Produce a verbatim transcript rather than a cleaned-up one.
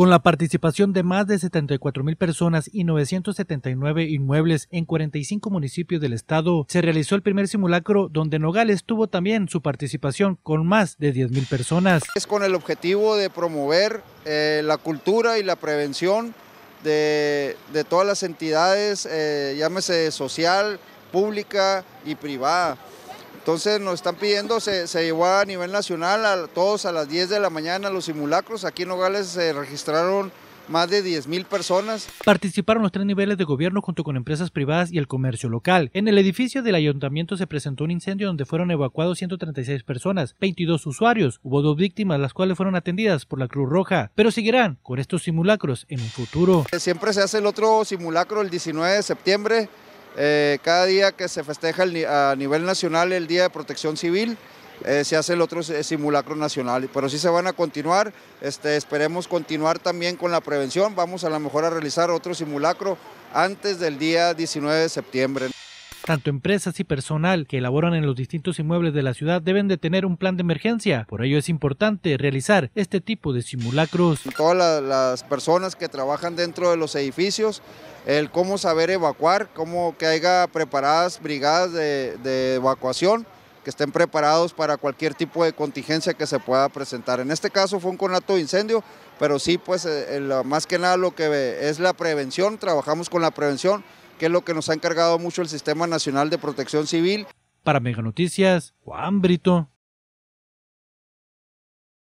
con la participación de más de setenta y cuatro mil personas y novecientos setenta y nueve inmuebles en cuarenta y cinco municipios del estado, se realizó el primer simulacro donde Nogales tuvo también su participación con más de diez mil personas. Es con el objetivo de promover eh, la cultura y la prevención de, de todas las entidades, eh, llámese social, pública y privada. Entonces nos están pidiendo, se, se llevó a nivel nacional a todos a las diez de la mañana los simulacros. Aquí en Nogales se registraron más de diez mil personas. Participaron los tres niveles de gobierno junto con empresas privadas y el comercio local. En el edificio del ayuntamiento se presentó un incendio donde fueron evacuados ciento treinta y seis personas, veintidós usuarios. Hubo dos víctimas, las cuales fueron atendidas por la Cruz Roja, pero seguirán con estos simulacros en un futuro. Siempre se hace el otro simulacro el diecinueve de septiembre. Eh, cada día que se festeja el, a nivel nacional el Día de Protección Civil, eh, se hace el otro simulacro nacional, pero sí se van a continuar, este, esperemos continuar también con la prevención, vamos a lo mejor a realizar otro simulacro antes del día diecinueve de septiembre. Tanto empresas y personal que elaboran en los distintos inmuebles de la ciudad deben de tener un plan de emergencia, por ello es importante realizar este tipo de simulacros. Todas las personas que trabajan dentro de los edificios, el cómo saber evacuar, cómo que haya preparadas brigadas de, de evacuación, que estén preparados para cualquier tipo de contingencia que se pueda presentar. En este caso fue un conato de incendio, pero sí, pues el, más que nada lo que es la prevención, trabajamos con la prevención, que es lo que nos ha encargado mucho el Sistema Nacional de Protección Civil. Para MegaNoticias, Juan Brito.